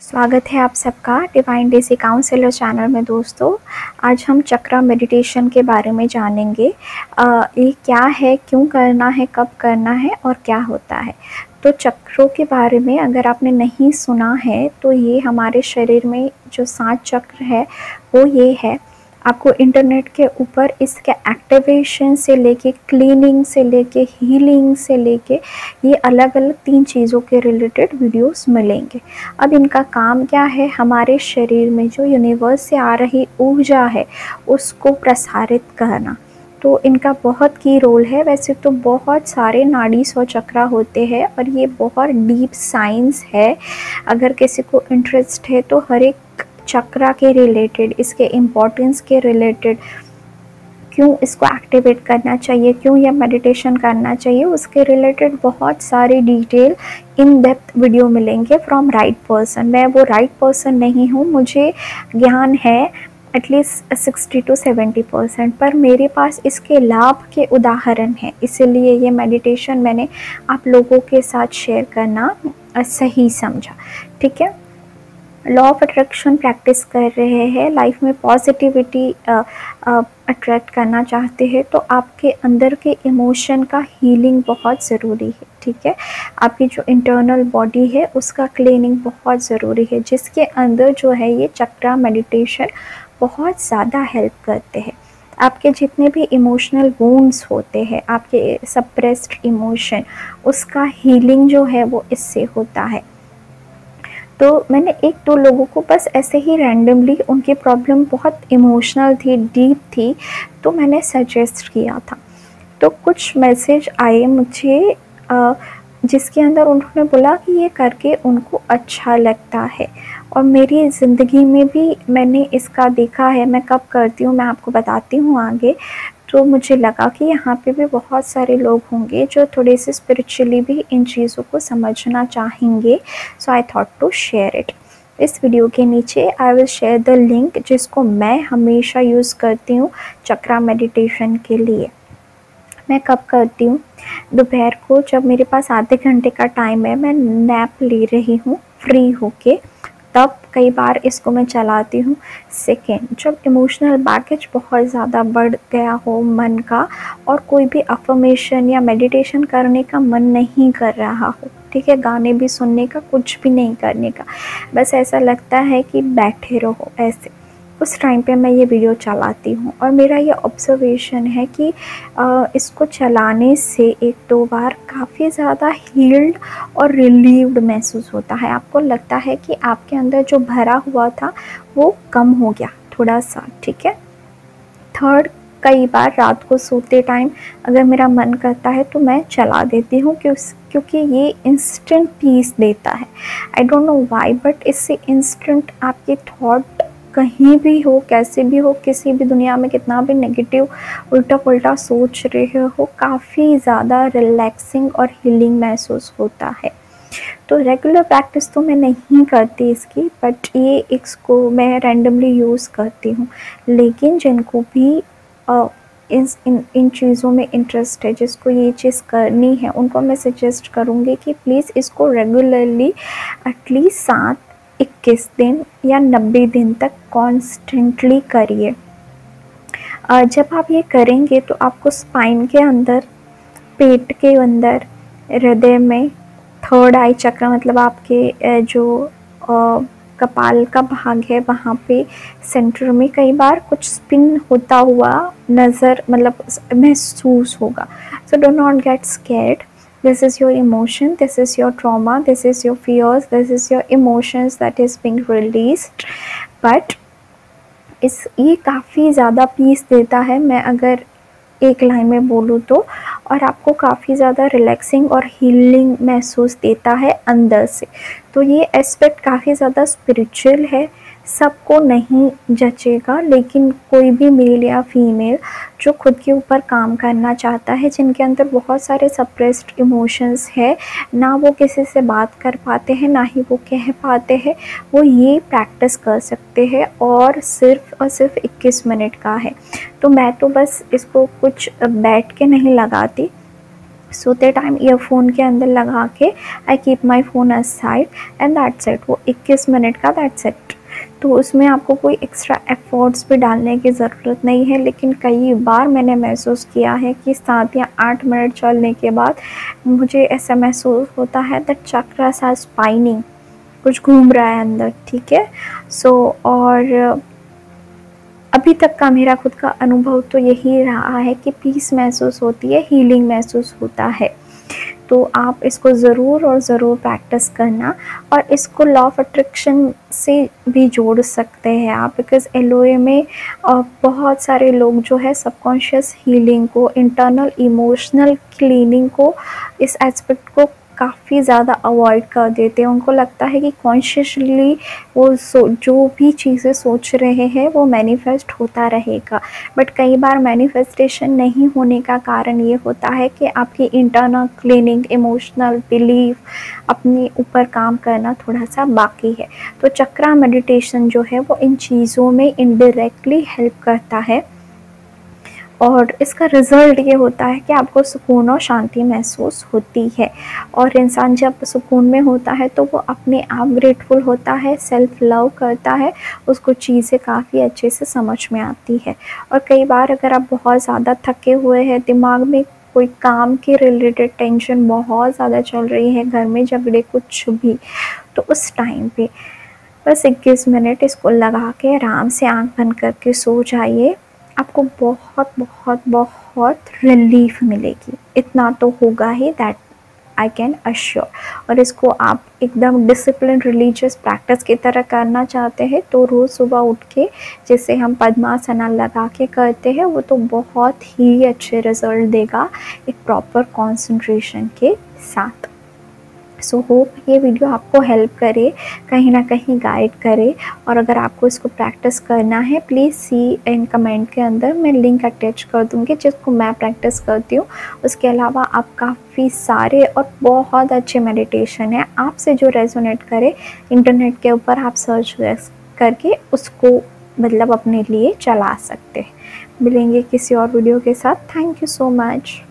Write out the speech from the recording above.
स्वागत है आप सबका डिवाइन डेज़ी काउंसलर चैनल में। दोस्तों आज हम चक्रा मेडिटेशन के बारे में जानेंगे। ये क्या है, क्यों करना है, कब करना है और क्या होता है। तो चक्रों के बारे में अगर आपने नहीं सुना है तो ये हमारे शरीर में जो 7 चक्र है वो ये है। आपको इंटरनेट के ऊपर इसके एक्टिवेशन से लेके क्लीनिंग से लेके हीलिंग से लेके ये अलग अलग 3 चीज़ों के रिलेटेड वीडियोस मिलेंगे। अब इनका काम क्या है, हमारे शरीर में जो यूनिवर्स से आ रही ऊर्जा है उसको प्रसारित करना। तो इनका बहुत की रोल है। वैसे तो बहुत सारे नाड़ी 100 चक्रा होते हैं और ये बहुत डीप साइंस है। अगर किसी को इंटरेस्ट है तो हर एक चक्रा के रिलेटेड, इसके इम्पोर्टेंस के रिलेटेड, क्यों इसको एक्टिवेट करना चाहिए, क्यों यह मेडिटेशन करना चाहिए, उसके रिलेटेड बहुत सारे डिटेल इन डेप्थ वीडियो मिलेंगे फ्रॉम राइट पर्सन। मैं वो राइट पर्सन नहीं हूँ, मुझे ज्ञान है एटलीस्ट 60 to 70%, पर मेरे पास इसके लाभ के उदाहरण हैं, इसीलिए ये मेडिटेशन मैंने आप लोगों के साथ शेयर करना सही समझा। ठीक है, लॉ ऑफ अट्रैक्शन प्रैक्टिस कर रहे हैं, लाइफ में पॉजिटिविटी अट्रैक्ट करना चाहते हैं तो आपके अंदर के इमोशन का हीलिंग बहुत ज़रूरी है। ठीक है, आपकी जो इंटरनल बॉडी है उसका क्लीनिंग बहुत ज़रूरी है, जिसके अंदर जो है ये चक्रा मेडिटेशन बहुत ज़्यादा हेल्प करते हैं। आपके जितने भी इमोशनल वूंड्स होते हैं, आपके सप्रेस्ड इमोशन, उसका हीलिंग जो है वो इससे होता है। तो मैंने 1-2 लोगों को बस ऐसे ही रैंडमली, उनकी प्रॉब्लम बहुत इमोशनल थी, डीप थी, तो मैंने सजेस्ट किया था। तो कुछ मैसेज आए मुझे जिसके अंदर उन्होंने बोला कि ये करके उनको अच्छा लगता है। और मेरी ज़िंदगी में भी मैंने इसका देखा है। मैं कब करती हूँ मैं आपको बताती हूँ आगे। तो मुझे लगा कि यहाँ पे भी बहुत सारे लोग होंगे जो थोड़े से स्पिरिचुअली भी इन चीज़ों को समझना चाहेंगे, so I thought to share it. इस वीडियो के नीचे I will share the link जिसको मैं हमेशा यूज़ करती हूँ चक्रा मेडिटेशन के लिए। मैं कब करती हूँ, दोपहर को जब मेरे पास आधे घंटे का टाइम है, मैं नैप ले रही हूँ फ्री होके, तब कई बार इसको मैं चलाती हूँ। सेकेंड, जब इमोशनल बैगेज बहुत ज़्यादा बढ़ गया हो मन का और कोई भी अफर्मेशन या मेडिटेशन करने का मन नहीं कर रहा हो, ठीक है, गाने भी सुनने का, कुछ भी नहीं करने का, बस ऐसा लगता है कि बैठे रहो ऐसे, उस टाइम पे मैं ये वीडियो चलाती हूँ। और मेरा ये ऑब्जर्वेशन है कि इसको चलाने से 1-2 बार काफ़ी ज़्यादा हील्ड और रिलीव्ड महसूस होता है। आपको लगता है कि आपके अंदर जो भरा हुआ था वो कम हो गया थोड़ा सा। ठीक है। थर्ड, कई बार रात को सोते टाइम अगर मेरा मन करता है तो मैं चला देती हूँ, क्योंकि ये इंस्टेंट पीस देता है। I don't know why, but इससे इंस्टेंट आपके थॉट कहीं भी हो, कैसे भी हो, किसी भी दुनिया में कितना भी नेगेटिव उल्टा पुल्टा सोच रहे हो, काफ़ी ज़्यादा रिलैक्सिंग और हीलिंग महसूस होता है। तो रेगुलर प्रैक्टिस तो मैं नहीं करती इसकी, बट ये इसको मैं रैंडमली यूज़ करती हूँ। लेकिन जिनको भी इन चीज़ों में इंटरेस्ट है, जिसको ये चीज़ करनी है, उनको मैं सजेस्ट करूँगी कि प्लीज़ इसको रेगुलरली एटलीस्ट 7-21 दिन या 90 दिन तक कॉन्स्टेंटली करिए। जब आप ये करेंगे तो आपको स्पाइन के अंदर, पेट के अंदर, हृदय में, थर्ड आई चक्र मतलब आपके जो कपाल का भाग है वहाँ पे सेंटर में कई बार कुछ स्पिन होता हुआ नज़र मतलब महसूस होगा। So do not get scared. This is your emotion, this is your trauma, this is your fears, this is your emotions that is being released. But ये काफ़ी ज़्यादा पीस देता है, मैं अगर एक लाइन में बोलूँ तो, और आपको काफ़ी ज़्यादा रिलैक्सिंग और हीलिंग महसूस देता है अंदर से। तो ये एस्पेक्ट काफ़ी ज़्यादा स्पिरिचुअल है, सबको नहीं जचेगा, लेकिन कोई भी मेल या फीमेल जो खुद के ऊपर काम करना चाहता है, जिनके अंदर बहुत सारे सप्रेस्ड इमोशंस है, ना वो किसी से बात कर पाते हैं, ना ही वो कह पाते हैं, वो ये प्रैक्टिस कर सकते हैं। और सिर्फ 21 मिनट का है। तो मैं तो बस इसको कुछ बैठ के नहीं लगाती, सोते टाइम ईयरफोन के अंदर लगा के I keep my phone aside and that's it. वो 21 मिनट का दैट्स इट। तो उसमें आपको कोई एक्स्ट्रा एफर्ट्स भी डालने की ज़रूरत नहीं है। लेकिन कई बार मैंने महसूस किया है कि 7 या 8 मिनट चलने के बाद मुझे ऐसा महसूस होता है दैट चक्रा सा स्पाइनिंग कुछ घूम रहा है अंदर, ठीक है। सो और अभी तक का मेरा खुद का अनुभव तो यही रहा है कि पीस महसूस होती है, हीलिंग महसूस होता है। तो आप इसको ज़रूर और ज़रूर प्रैक्टिस करना और इसको लॉ ऑफ अट्रैक्शन से भी जोड़ सकते हैं आप, बिकॉज़ LOA में बहुत सारे लोग जो है सबकॉन्शियस हीलिंग को, इंटरनल इमोशनल क्लीनिंग को, इस एस्पेक्ट को काफ़ी ज़्यादा अवॉइड कर देते हैं। उनको लगता है कि कॉन्शियसली वो जो भी चीज़ें सोच रहे हैं वो मैनिफेस्ट होता रहेगा। बट कई बार मैनिफेस्टेशन नहीं होने का कारण ये होता है कि आपकी इंटरनल क्लीनिंग, इमोशनल बिलीफ, अपने ऊपर काम करना थोड़ा सा बाकी है। तो चक्रा मेडिटेशन जो है वो इन चीज़ों में इनडायरेक्टली हेल्प करता है और इसका रिज़ल्ट ये होता है कि आपको सुकून और शांति महसूस होती है। और इंसान जब सुकून में होता है तो वो अपने आप ग्रेटफुल होता है, सेल्फ लव करता है, उसको चीज़ें काफ़ी अच्छे से समझ में आती है। और कई बार अगर आप बहुत ज़्यादा थके हुए हैं, दिमाग में कोई काम के रिलेटेड टेंशन बहुत ज़्यादा चल रही है, घर में झगड़े कुछ भी, तो उस टाइम पर बस 21 मिनट इसको लगा के आराम से आँख बंद करके सो जाइए। आपको बहुत बहुत बहुत रिलीफ मिलेगी, इतना तो होगा ही, दैट आई कैन अश्योर। और इसको आप एकदम डिसिप्लिन रिलीजियस प्रैक्टिस की तरह करना चाहते हैं तो रोज़ सुबह उठ के जैसे हम पद्मासना लगा के करते हैं वो तो बहुत ही अच्छे रिजल्ट देगा एक प्रॉपर कॉन्सेंट्रेशन के साथ। सो होप ये वीडियो आपको हेल्प करे, कहीं ना कहीं गाइड करे। और अगर आपको इसको प्रैक्टिस करना है प्लीज़ सी एंड कमेंट के अंदर मैं लिंक अटैच कर दूँगी जिसको मैं प्रैक्टिस करती हूँ। उसके अलावा आप काफ़ी सारे और बहुत अच्छे मेडिटेशन है, आपसे जो रेजोनेट करे इंटरनेट के ऊपर आप सर्च करके उसको मतलब अपने लिए चला सकते हैं। मिलेंगे किसी और वीडियो के साथ। Thank you so much.